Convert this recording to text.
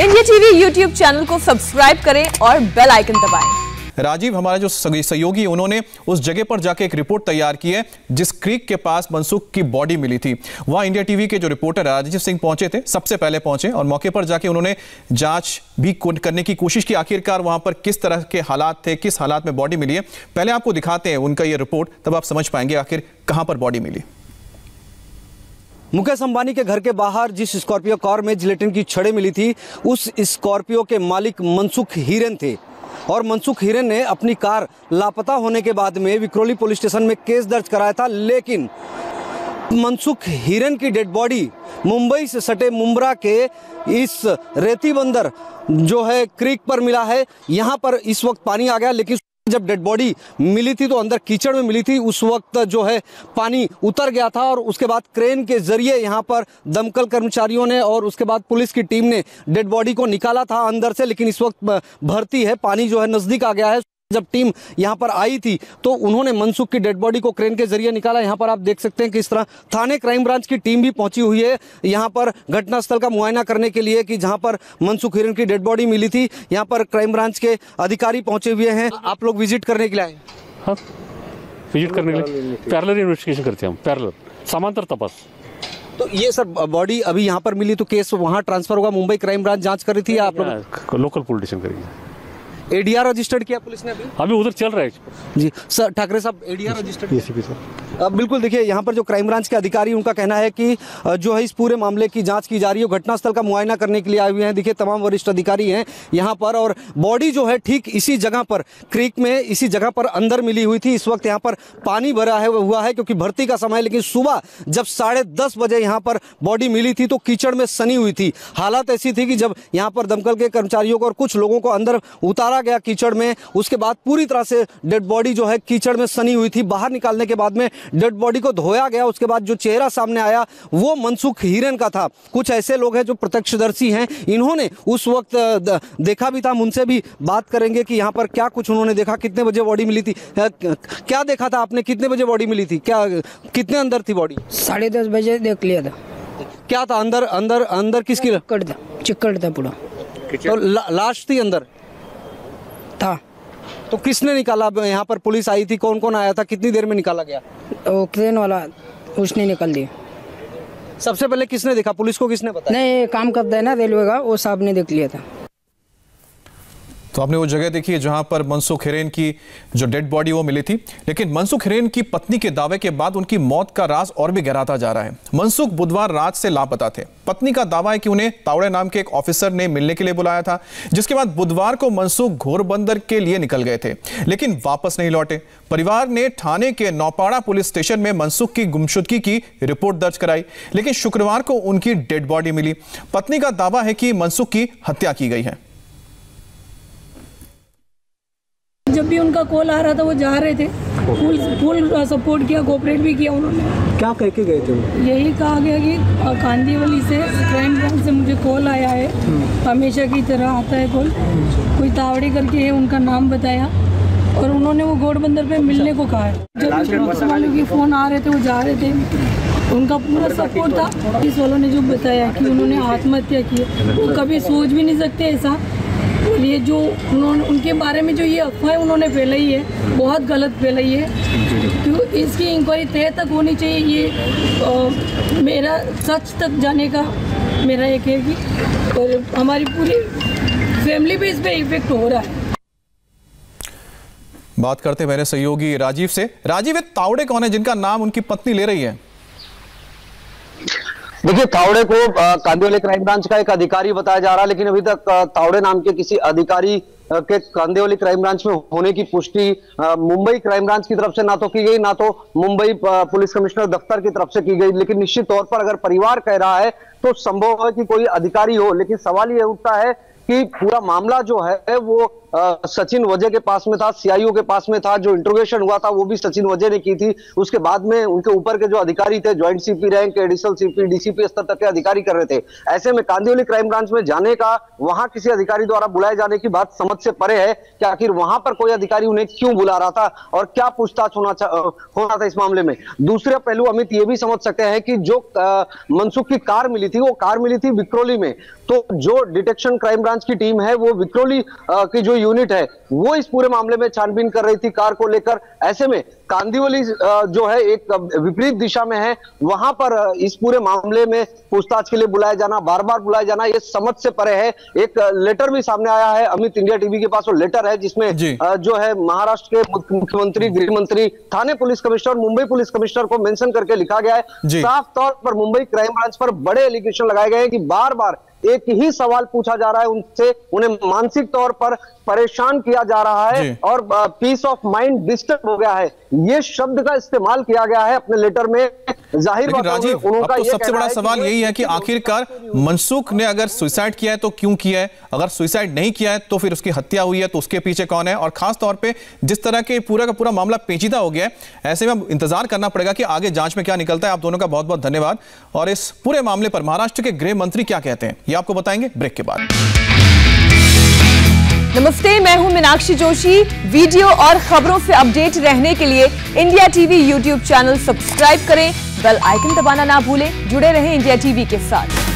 India TV YouTube channel को subscribe करें और बेल आइकन दबाएं। राजीव हमारे जो सहयोगी, उन्होंने उस जगह पर जाके एक रिपोर्ट तैयार की है जिस क्रीक के पास मनसुख की बॉडी मिली थी। वहां इंडिया टीवी के जो रिपोर्टर राजीव सिंह पहुंचे थे, सबसे पहले पहुंचे और मौके पर जाके उन्होंने जांच भी करने की कोशिश की, आखिरकार वहां पर किस तरह के हालात थे, किस हालात में बॉडी मिली है। पहले आपको दिखाते हैं उनका ये रिपोर्ट, तब आप समझ पाएंगे आखिर कहां पर बॉडी मिली। मुकेश अंबानी के घर के बाहर जिस स्कॉर्पियो कार में जिलेटिन की छड़ें मिली थी, उस स्कॉर्पियो के मालिक मनसुख हिरन थे और मनसुख हिरन ने अपनी कार लापता होने के बाद में विक्रोली पुलिस स्टेशन में केस दर्ज कराया था। लेकिन मनसुख हिरन की डेड बॉडी मुंबई से सटे मुंबरा के इस रेती बंदर जो है क्रीक पर मिला है। यहाँ पर इस वक्त पानी आ गया, लेकिन जब डेड बॉडी मिली थी तो अंदर कीचड़ में मिली थी, उस वक्त जो है पानी उतर गया था और उसके बाद क्रेन के जरिए यहां पर दमकल कर्मचारियों ने और उसके बाद पुलिस की टीम ने डेड बॉडी को निकाला था अंदर से। लेकिन इस वक्त भर्ती है, पानी जो है नजदीक आ गया है। जब टीम यहां पर आई थी तो उन्होंने मनसुख की डेड बॉडी को क्रेन के जरिए निकाला। यहां पर आप देख सकते हैं कि इस तरह थाने क्राइम ब्रांच की टीम भी पहुंची हुई है यहां पर घटनास्थल का मुआयना करने के लिए कि जहां पर मनसुख हिरन की डेड बॉडी मिली थी। यहां पर क्राइम ब्रांच के अधिकारी पहुंचे हुए हैं। आप लोग विजिट करने के लिए आए? हाँ, विजिट करने के लिए पैरेलल इन्वेस्टिगेशन करते हैं हम, पैरेलल समांतर तपास। तो ये सर बॉडी अभी यहाँ पर मिली तो केस वहाँ ट्रांसफर होगा, मुंबई क्राइम ब्रांच जाँच कर रही थी या आप लोग लोकल पुलिस स्टेशन करेंगे? एडीआर रजिस्टर्ड किया पुलिस ने अभी उधर चल रहा है जी। सर ठाकरे साहब एडीआर रजिस्टर्ड एसीपी सर। अब बिल्कुल देखिए यहाँ पर जो क्राइम ब्रांच के अधिकारी, उनका कहना है कि जो है इस पूरे मामले की जांच की जा रही है। घटनास्थल का मुआयना करने के लिए आए हुए हैं। देखिए तमाम वरिष्ठ अधिकारी हैं यहाँ पर और बॉडी जो है ठीक इसी जगह पर क्रीक में इसी जगह पर अंदर मिली हुई थी। इस वक्त यहाँ पर पानी भरा है हुआ है क्योंकि भर्ती का समय। लेकिन सुबह जब 10:30 बजे यहाँ पर बॉडी मिली थी तो कीचड़ में सनी हुई थी। हालत ऐसी थी कि जब यहाँ पर दमकल के कर्मचारियों को और कुछ लोगों को अंदर उतारा गया कीचड़ में, उसके बाद पूरी तरह से डेड बॉडी जो है कीचड़ में सनी हुई थी। बाहर निकालने के बाद में डेड बॉडी को धोया गया, उसके बाद जो चेहरा सामने आया वो मनसुख हिरन का था। कुछ ऐसे लोग हैं जो प्रत्यक्षदर्शी हैं, इन्होंने उस वक्त देखा भी था। हम उनसे भी बात करेंगे कि यहाँ पर क्या कुछ उन्होंने देखा, कितने बजे बॉडी मिली थी, क्या देखा था आपने, कितने बजे बॉडी मिली थी, क्या कितने अंदर थी बॉडी? 10:30 बजे देख लिया था। क्या था अंदर? अंदर अंदर किसकी? चिक्कड़ था पूरा, तो लाश थी अंदर था। तो किसने निकाला? यहाँ पर पुलिस आई थी, कौन कौन आया था, कितनी देर में निकाला गया? वो क्रेन वाला, उसने निकाल दिया। सबसे पहले किसने देखा, पुलिस को किसने बताया? नहीं, काम करता है ना रेलवे का, वो साहब ने देख लिया था। तो आपने वो जगह देखी है जहां पर मनसुख हिरन की जो डेड बॉडी वो मिली थी। लेकिन मनसुख हिरन की पत्नी के दावे के बाद उनकी मौत का राज और भी गहराता जा रहा है। मनसुख बुधवार रात से लापता थे। पत्नी का दावा है कि उन्हें तावड़े नाम के एक ऑफिसर ने मिलने के लिए बुलाया था, जिसके बाद बुधवार को मनसुख घोरबंदर के लिए निकल गए थे लेकिन वापस नहीं लौटे। परिवार ने थाने के नौपाड़ा पुलिस स्टेशन में मनसुख की गुमशुदगी की रिपोर्ट दर्ज कराई, लेकिन शुक्रवार को उनकी डेड बॉडी मिली। पत्नी का दावा है कि मनसुख की हत्या की गई है। जब भी उनका कॉल आ रहा था वो जा रहे थे, फुल सपोर्ट किया, कोऑपरेट भी किया उन्होंने। क्या कह के गए थे? यही कहा गया कि कांदिवली से क्राइम ब्रांच से मुझे कॉल आया है, हमेशा की तरह आता है कॉल, कोई तावड़े करके है उनका नाम बताया और उन्होंने वो घोड़बंदर पे मिलने को कहा है। जब वालों के फ़ोन आ रहे थे वो जा रहे थे, उनका पूरा सपोर्ट था। पुलिस वालों ने जो बताया कि उन्होंने आत्महत्या की, वो कभी सोच भी नहीं सकते ऐसा। ये जो उन्होंने उनके बारे में जो ये अफवाह उन्होंने फैलाई है, बहुत गलत फैलाई है। तो इसकी इंक्वायरी तय तक होनी चाहिए। ये मेरा सच तक जाने का मेरा एक है कि और हमारी पूरी फैमिली पे इस पर इफेक्ट हो रहा है। बात करते मेरे सहयोगी राजीव से। राजीव, ये तावड़े कौन है जिनका नाम उनकी पत्नी ले रही है? देखिए तावड़े को कांदिवली क्राइम ब्रांच का एक अधिकारी बताया जा रहा है, लेकिन अभी तक तावड़े नाम के किसी अधिकारी के कांदिवली क्राइम ब्रांच में होने की पुष्टि मुंबई क्राइम ब्रांच की तरफ से ना तो की गई, ना तो मुंबई पुलिस कमिश्नर दफ्तर की तरफ से की गई। लेकिन निश्चित तौर पर अगर परिवार कह रहा है तो संभव है कि कोई अधिकारी हो, लेकिन सवाल ये उठता है कि पूरा मामला जो है वो सचिन वजे के पास में था, सीआईओ के पास में था। जो इंट्रोगेशन हुआ था वो भी सचिन वजे ने की थी। उसके बाद में उनके ऊपर के जो अधिकारी थे, joint CP rank, additional CP, DCP स्तर तक के अधिकारी कर रहे थे। ऐसे में कांदिवली क्राइम ब्रांच में जाने का, वहां किसी अधिकारी द्वारा बुलाए जाने की बात समझ से परे है कि आखिर वहां पर कोई अधिकारी उन्हें क्यों बुला रहा था और क्या पूछताछ होना था इस मामले में। दूसरा पहलू अमित ये भी समझ सकते हैं कि जो मनसुख की कार मिली थी, वो कार मिली थी विक्रोली में। तो जो डिटेक्शन क्राइम ब्रांच की टीम है, वो विक्रोली की जो यूनिट है वो इस पूरे मामले में छानबीन कर रही थी कार को लेकर। ऐसे में कांदिवली जो है एक विपरीत दिशा में है, वहां पर इस पूरे मामले में पूछताछ के लिए बुलाया जाना, बार बार बुलाया जाना, ये समझ से परे है। एक लेटर भी सामने आया है अमित, इंडिया टीवी के पास वो लेटर है जिसमें जो है महाराष्ट्र के मुख्यमंत्री, गृह मंत्री, Thane police commissioner, Mumbai police commissioner को मेंशन करके लिखा गया है। साफ तौर पर मुंबई क्राइम ब्रांच पर बड़े एलिगेशन लगाए गए हैं कि बार बार एक ही सवाल पूछा जा रहा है उनसे, उन्हें मानसिक तौर पर परेशान किया जा रहा है और पीस ऑफ माइंड डिस्टर्ब हो गया है, ये शब्द का इस्तेमाल किया गया है अपने लेटर में। जाहिर बात है उनका तो सबसे बड़ा सवाल यही है कि आखिरकार मनसुख ने अगर सुसाइड किया है तो क्यों किया है, अगर सुसाइड नहीं किया है तो फिर उसकी हत्या हुई है तो उसके पीछे कौन है। और खास तौर पे जिस तरह के पूरा का पूरा मामला पेचीदा हो गया है, ऐसे में इंतजार करना पड़ेगा कि आगे जांच में क्या निकलता है। आप दोनों का बहुत बहुत धन्यवाद। और इस पूरे मामले पर महाराष्ट्र के गृह मंत्री क्या कहते हैं ये आपको बताएंगे ब्रेक के बाद। नमस्ते, मैं हूं मीनाक्षी जोशी। वीडियो और खबरों से अपडेट रहने के लिए India TV YouTube channel subscribe करें, बेल आइकन दबाना ना भूलें। जुड़े रहें इंडिया टीवी के साथ।